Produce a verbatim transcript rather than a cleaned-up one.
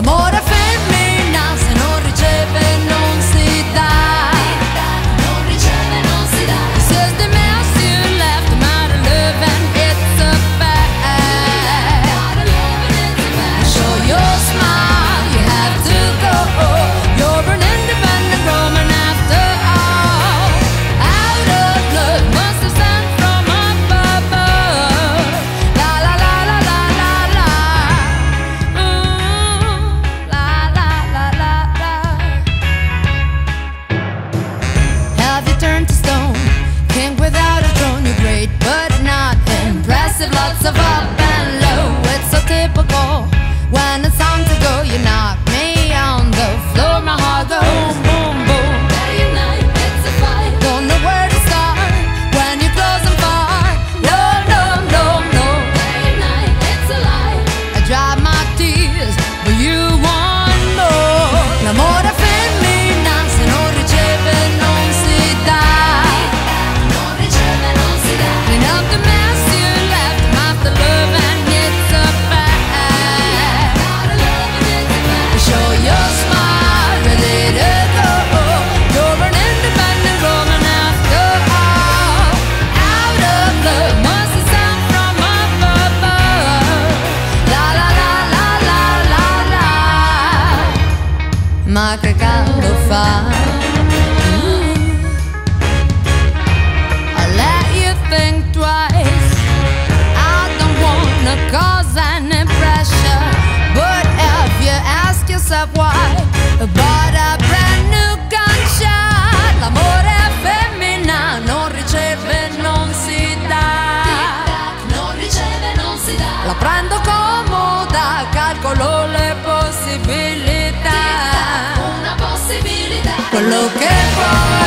L'amore femmina se non riceve non si dà, non riceve non si dà. He says the mess you left, I'm out of love and it's a fact. Show your smile, you have to go. You're an independent woman after all. Out of love must have sent from above. La la la la la la la. Ooh, la la la la la. Have you turned to stone? King without a throne, you're great but not impressive. Lots of up and low, it's so typical. When it's time to go, you knock me on the floor. My heart goes boom boom. Day and night, it's a fight. Don't know where to start when you're close and far. No, no, no, no. Day and night, it's a lie. I dry my tears, but you want more. L'amore femmina se non riceve non si dà, non riceve non si dà. Clean up the mess you left, I'm after love and it's a fact. Show your smile, really to go. You're an independent woman after all. Out of love must have sent from above. La la la la la la la. Ma che caldo fa. Ooh. I let you think twice. I don't wanna cause any pressure, but if you ask yourself why, about a brand new gunshot. L'amore femmina non riceve, non si dà, non riceve, non si dà. La prendo comoda, calcolo le possibilità, una possibilità. Quello che vuoi.